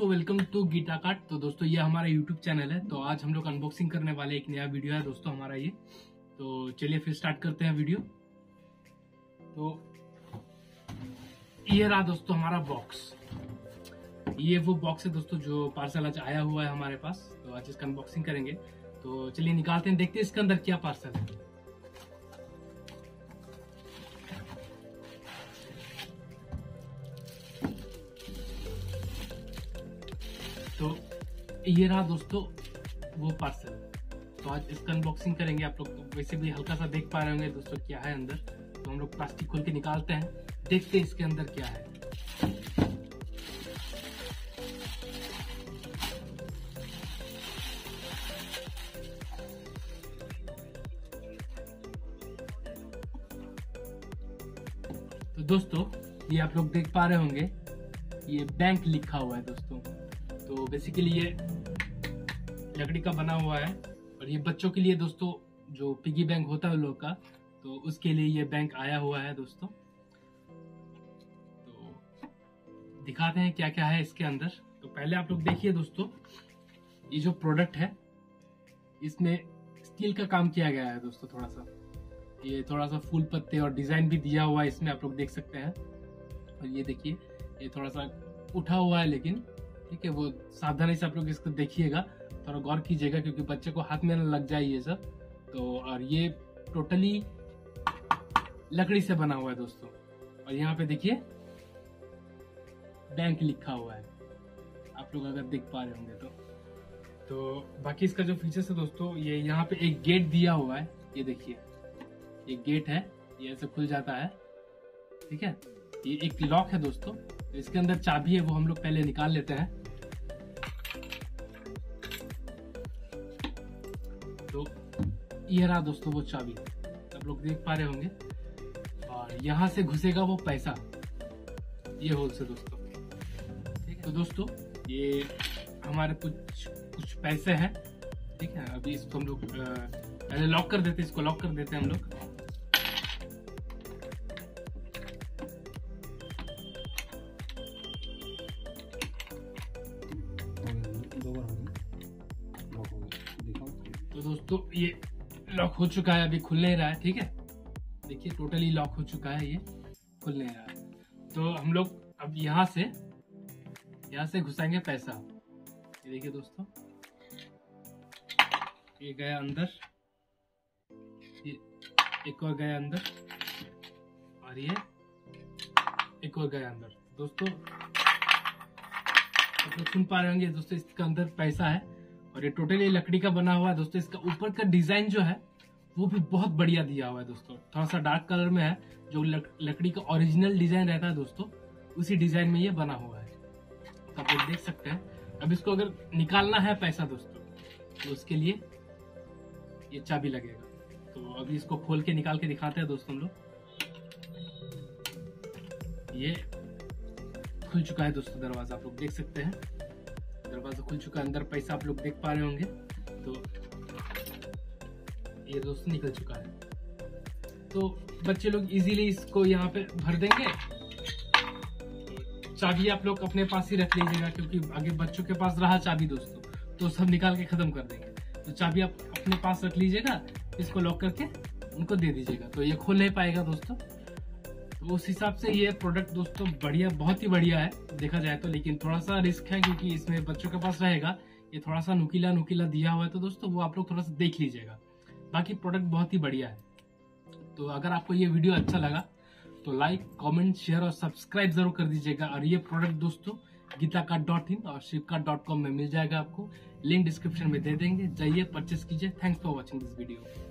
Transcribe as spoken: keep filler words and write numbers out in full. दोस्तों welcome to गीटाकार्ट। तो दोस्तों ये हमारा यूट्यूब चैनल है, तो आज हम लोग अनबॉक्सिंग करने वाले एक नया वीडियो है दोस्तों हमारा ये। तो चलिए फिर स्टार्ट करते हैं वीडियो। तो ये रहा दोस्तों हमारा बॉक्स, ये वो बॉक्स है दोस्तों जो पार्सल आज आया हुआ है हमारे पास, तो आज इसका अनबॉक्सिंग करेंगे। तो चलिए निकालते हैं, देखते हैं इसके अंदर क्या पार्सल है। तो ये रहा दोस्तों वो पार्सल, तो आज इसका अनबॉक्सिंग करेंगे। आप लोग तो वैसे भी हल्का सा देख पा रहे होंगे दोस्तों क्या है अंदर। तो हम लोग प्लास्टिक खोल के निकालते हैं, देखते हैं इसके अंदर क्या है। तो दोस्तों ये आप लोग देख पा रहे होंगे, ये बैंक लिखा हुआ है दोस्तों। तो बेसिकली ये लकड़ी का बना हुआ है और ये बच्चों के लिए दोस्तों जो पिगी बैंक होता है लोग का, तो उसके लिए ये बैंक आया हुआ है दोस्तों। तो दिखाते हैं क्या क्या है इसके अंदर। तो पहले आप लोग देखिए दोस्तों, ये जो प्रोडक्ट है इसमें स्टील का काम किया गया है दोस्तों, थोड़ा सा ये थोड़ा सा फूल पत्ते और डिजाइन भी दिया हुआ है इसमें, आप लोग देख सकते हैं। और ये देखिए ये थोड़ा सा उठा हुआ है, लेकिन ठीक है, वो सावधानी से आप लोग इसको देखिएगा, थोड़ा गौर कीजिएगा क्योंकि बच्चे को हाथ में ना लग जाए ये सब। तो और ये टोटली लकड़ी से बना हुआ है दोस्तों। और यहाँ पे देखिए बैंक लिखा हुआ है, आप लोग अगर देख पा रहे होंगे तो। तो बाकी इसका जो फीचर्स है दोस्तों, ये यहाँ पे एक गेट दिया हुआ है, ये देखिए ये गेट है, ये ऐसे खुल जाता है, ठीक है। ये एक लॉक है दोस्तों, तो इसके अंदर चाबी है, वो हम लोग पहले निकाल लेते हैं। तो ये रहा दोस्तों वो चाबी, आप लोग देख पा रहे होंगे। और यहाँ से घुसेगा वो पैसा ये होल से दोस्तों, ठीक है। तो दोस्तों ये हमारे कुछ कुछ पैसे हैं, ठीक है। अभी इसको हम लोग पहले लॉक कर देते हैं, इसको लॉक कर देते हैं हम लोग। तो दोस्तों ये लॉक हो चुका है, अभी खुल नहीं रहा है, ठीक है। देखिए टोटली लॉक हो चुका है, ये खुल नहीं रहा है। तो हम लोग अब यहाँ से यहाँ से घुसाएंगे पैसा। ये देखिए दोस्तों ये गया अंदर, ये एक और गया अंदर, और ये एक और गया अंदर। दोस्तों आप लोग सुन पा रहे होंगे दोस्तों, इसके अंदर पैसा है और ये टोटली लकड़ी का बना हुआ है दोस्तों। इसका ऊपर का डिजाइन जो है वो भी बहुत बढ़िया दिया हुआ है दोस्तों, थोड़ा सा डार्क कलर में है। जो लक, लकड़ी का ओरिजिनल डिजाइन रहता है दोस्तों, उसी डिजाइन में ये बना हुआ है, तो आप लोग देख सकते हैं। अब इसको अगर निकालना है पैसा दोस्तों, तो उसके लिए ये चाबी लगेगा। तो अभी इसको खोल के निकाल के दिखाते हैं दोस्तों हम लोग। ये खुल चुका है दोस्तों दरवाजा, आप लोग देख सकते हैं दरवाजा खुल चुका है, अंदर पैसा आप लोग देख पा रहे होंगे। तो ये दोस्तों निकल चुका है, तो बच्चे लोग इजीली इसको यहाँ पे भर देंगे। चाबी आप लोग अपने पास ही रख लीजिएगा क्योंकि आगे बच्चों के पास रहा चाबी दोस्तों, तो सब निकाल के खत्म कर देंगे। तो चाबी आप अपने पास रख लीजिएगा, इसको लॉक करके उनको दे दीजिएगा, तो ये खोल नहीं पाएगा दोस्तों। तो उस हिसाब से ये प्रोडक्ट दोस्तों बढ़िया, बहुत ही बढ़िया है देखा जाए तो, लेकिन थोड़ा सा रिस्क है क्योंकि इसमें बच्चों के पास रहेगा, ये थोड़ा सा नुकीला नुकीला दिया हुआ है। तो दोस्तों वो आप लोग थोड़ा सा देख लीजिएगा, बाकी प्रोडक्ट बहुत ही बढ़िया है। तो अगर आपको ये वीडियो अच्छा लगा तो लाइक, कॉमेंट, शेयर और सब्सक्राइब जरूर कर दीजिएगा। और ये प्रोडक्ट दोस्तों गीताकार्ट डॉट इन और शिवकार्ट डॉट कॉम में मिल जाएगा, आपको लिंक डिस्क्रिप्शन में दे देंगे, जाइए परचेस कीजिए। Thanks for watching this video.